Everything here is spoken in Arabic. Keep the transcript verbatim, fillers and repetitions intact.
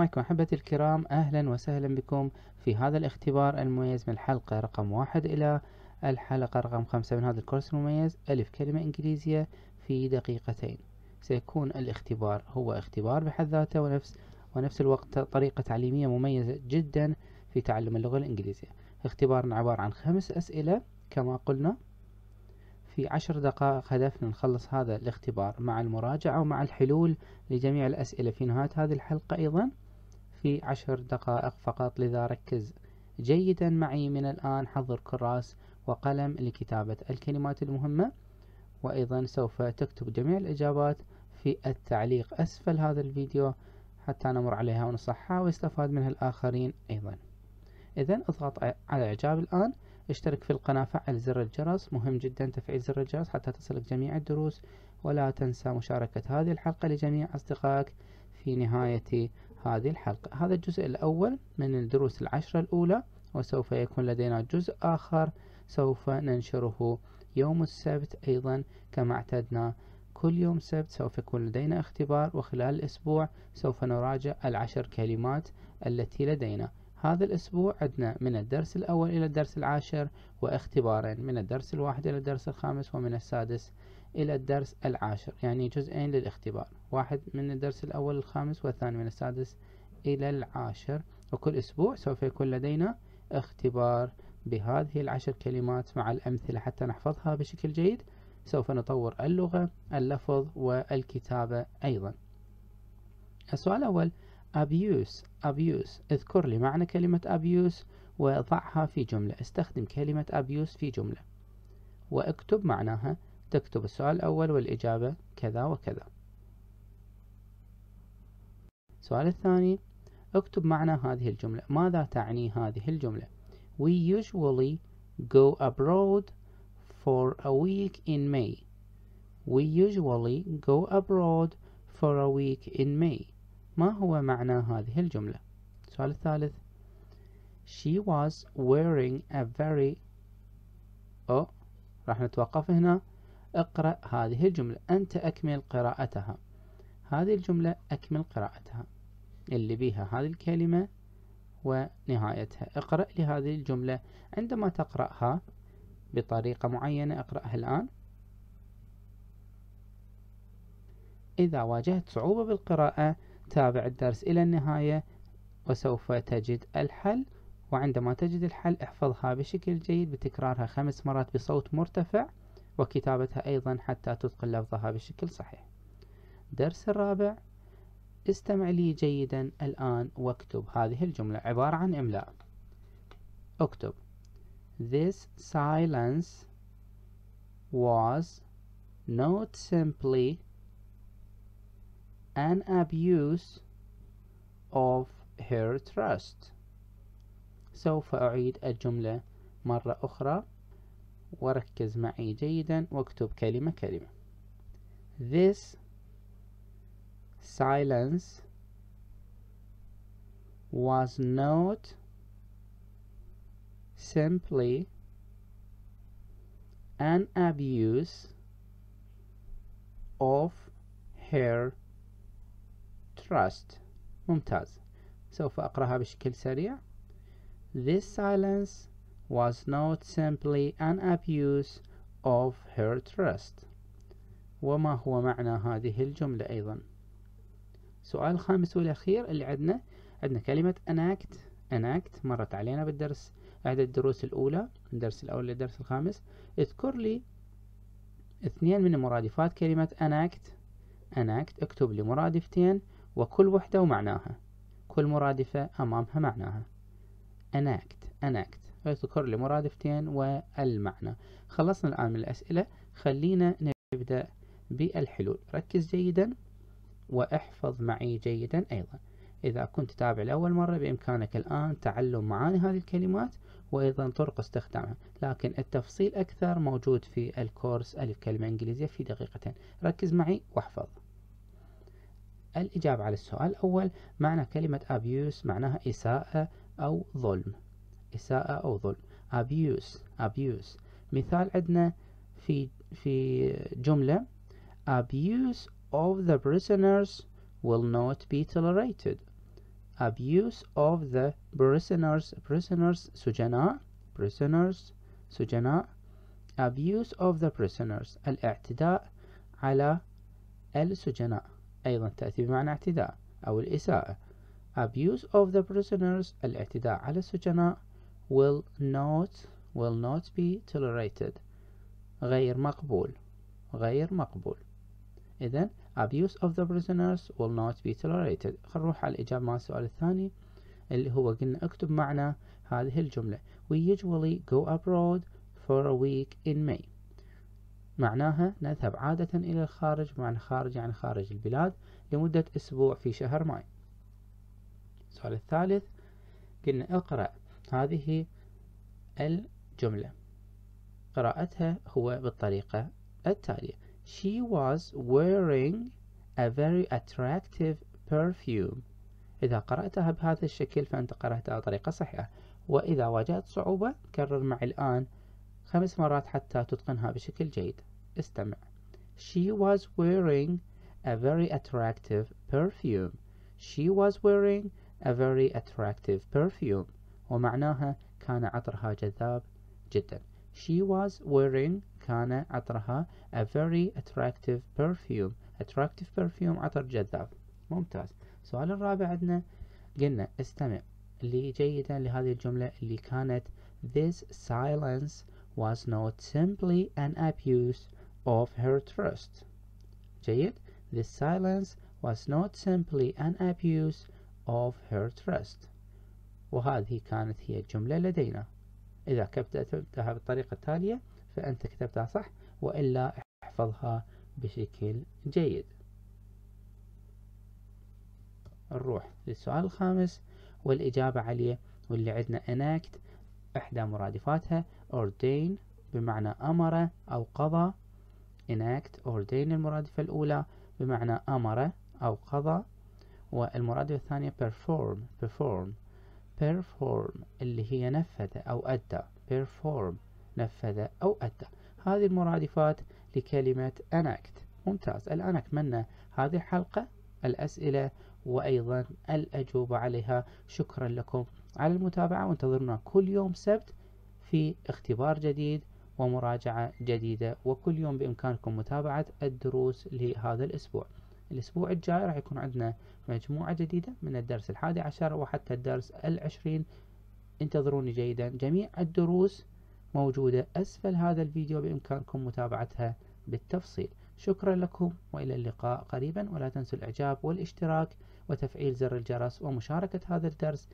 السلام عليكم أحبتي الكرام، أهلا وسهلا بكم في هذا الاختبار المميز من الحلقة رقم واحد إلى الحلقة رقم خمسة من هذا الكورس المميز ألف كلمة إنجليزية في دقيقتين. سيكون الاختبار هو اختبار بحد ذاته ونفس ونفس الوقت طريقة تعليمية مميزة جدا في تعلم اللغة الإنجليزية. اختبارنا عبارة عن خمس أسئلة كما قلنا، في عشر دقائق هدفنا نخلص هذا الاختبار مع المراجعة ومع الحلول لجميع الأسئلة في نهاية هذه الحلقة أيضا في عشر دقائق فقط، لذا ركز جيدا معي من الآن، حضر كراس وقلم لكتابة الكلمات المهمة، وأيضا سوف تكتب جميع الإجابات في التعليق أسفل هذا الفيديو حتى نمر عليها ونصحها ويستفاد منها الآخرين أيضا. إذن اضغط على إعجاب الآن، اشترك في القناة، فعل زر الجرس، مهم جدا تفعيل زر الجرس حتى تصلك جميع الدروس، ولا تنسى مشاركة هذه الحلقة لجميع أصدقائك في نهاية هذه الحلقة. هذا الجزء الأول من الدروس العشرة الأولى، وسوف يكون لدينا جزء آخر سوف ننشره يوم السبت أيضا كما اعتدنا، كل يوم سبت سوف يكون لدينا اختبار، وخلال الأسبوع سوف نراجع العشر كلمات التي لدينا. هذا الأسبوع عندنا من الدرس الأول إلى الدرس العاشر واختبارين، من الدرس الواحد إلى الدرس الخامس ومن السادس إلى الدرس العاشر، يعني جزئين للاختبار، واحد من الدرس الأول الخامس والثاني من السادس إلى العاشر، وكل أسبوع سوف يكون لدينا اختبار بهذه العشر كلمات مع الأمثلة حتى نحفظها بشكل جيد. سوف نطور اللغة، اللفظ والكتابة أيضا. السؤال الأول abuse abuse، اذكر لي معنى كلمة abuse وضعها في جملة، استخدم كلمة abuse في جملة واكتب معناها، تكتب السؤال الأول والإجابة كذا وكذا. السؤال الثاني اكتب معنى هذه الجملة، ماذا تعني هذه الجملة؟ We usually go abroad for a week in May. We usually go abroad for a week in May. ما هو معنى هذه الجملة؟ السؤال الثالث She was wearing a very أو راح نتوقف هنا، اقرأ هذه الجملة، أنت أكمل قراءتها، هذه الجملة أكمل قراءتها اللي بيها هذه الكلمة ونهايتها، اقرأ لهذه الجملة. عندما تقرأها بطريقة معينة، اقرأها الآن، إذا واجهت صعوبة بالقراءة تابع الدرس إلى النهاية وسوف تجد الحل، وعندما تجد الحل احفظها بشكل جيد بتكرارها خمس مرات بصوت مرتفع وكتابتها أيضا حتى تتقن لفظها بشكل صحيح. درس الرابع استمع لي جيدا الآن واكتب هذه الجملة، عبارة عن إملاء، اكتب This silence was not simply an abuse of her trust. سوف أعيد الجملة مرة أخرى وركز معي جيدا واكتب كلمة كلمة. This silence was not simply an abuse of her trust. ممتاز، سوف أقرأها بشكل سريع. This silence was not simply an abuse of her trust. وما هو معنى هذه الجملة أيضا؟ سؤال خامس والأخير اللي عندنا، عندنا كلمة enact enact مرت علينا بالدرس، إحدى الدروس الأولى، الدرس الأول للدرس الخامس، اذكر لي اثنين من مرادفات كلمة enact enact اكتب لي مرادفتين وكل وحدة ومعناها، كل مرادفة أمامها معناها. enact enact اذكر لي مرادفتين والمعنى. خلصنا الآن من الأسئلة، خلينا نبدأ بالحلول، ركز جيدا واحفظ معي جيدا أيضا. إذا كنت تتابع لأول مرة بإمكانك الآن تعلم معاني هذه الكلمات وأيضا طرق استخدامها، لكن التفصيل أكثر موجود في الكورس ألف كلمة إنجليزية في دقيقتين، ركز معي واحفظ. الإجابة على السؤال الأول، معنى كلمة abuse معناها إساءة أو ظلم، إساءة أو ظلم. abuse abuse مثال عندنا في في جملة abuse of the prisoners will not be tolerated. abuse of the prisoners prisoners سجناء prisoners سجناء abuse of the prisoners الاعتداء على السجناء، أيضا تأتي بمعنى اعتداء أو الإساءة. abuse of the prisoners الاعتداء على السجناء will not will not be tolerated غير مقبول غير مقبول. إذن abuse of the prisoners will not be tolerated. خلينا نروح على الإجابة مع السؤال الثاني اللي هو قلنا اكتب معنا هذه الجملة we usually go abroad for a week in May. معناها نذهب عادة إلى الخارج، معنى خارج يعني خارج البلاد، لمدة أسبوع في شهر ماي. السؤال الثالث قلنا اقرأ هذه الجملة، قراءتها هو بالطريقة التالية She was wearing a very attractive perfume. إذا قرأتها بهذا الشكل فأنت قرأتها بطريقة صحيحة، وإذا واجهت صعوبة كرر معي الآن خمس مرات حتى تتقنها بشكل جيد. استمع. She was wearing a very attractive perfume. She was wearing a very attractive perfume. ومعناها كان عطرها جذاب جدا. She was wearing كان عطرها a very attractive perfume. Attractive perfume عطر جذاب. ممتاز. السؤال الرابع عندنا قلنا استمع اللي جيدا لهذه الجملة اللي كانت This silence was not simply an abuse of her trust. جيد. This silence was not simply an abuse of her trust. وهذه كانت هي الجملة لدينا. إذا كتبتها بالطريقة التالية فأنت كتبتها صح، وإلا احفظها بشكل جيد. نروح للسؤال الخامس والإجابة عليه واللي عندنا enact إحدى مرادفاتها ordain بمعنى أمر أو قضى. enact ordain المرادفة الأولى بمعنى أمر أو قضى، والمرادفة الثانية perform perform perform اللي هي نفذ أو أدى. perform نفذ أو أدى. هذه المرادفات لكلمة enact. ممتاز. الآن أكملنا هذه الحلقة الأسئلة وأيضا الأجوبة عليها. شكرا لكم على المتابعة، وانتظرونا كل يوم سبت في اختبار جديد ومراجعة جديدة، وكل يوم بإمكانكم متابعة الدروس لهذا الأسبوع. الأسبوع الجاي راح يكون عندنا مجموعة جديدة من الدرس الحادي عشر وحتى الدرس العشرين. انتظروني جيدا. جميع الدروس موجودة أسفل هذا الفيديو بإمكانكم متابعتها بالتفصيل. شكرا لكم وإلى اللقاء قريبا، ولا تنسوا الإعجاب والاشتراك وتفعيل زر الجرس ومشاركة هذا الدرس